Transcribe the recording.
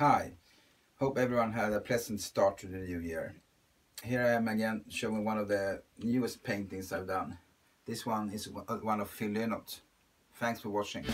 Hi, hope everyone had a pleasant start to the new year. Here I am again showing one of the newest paintings I've done. This one is one of Phil Lynott. Thanks for watching.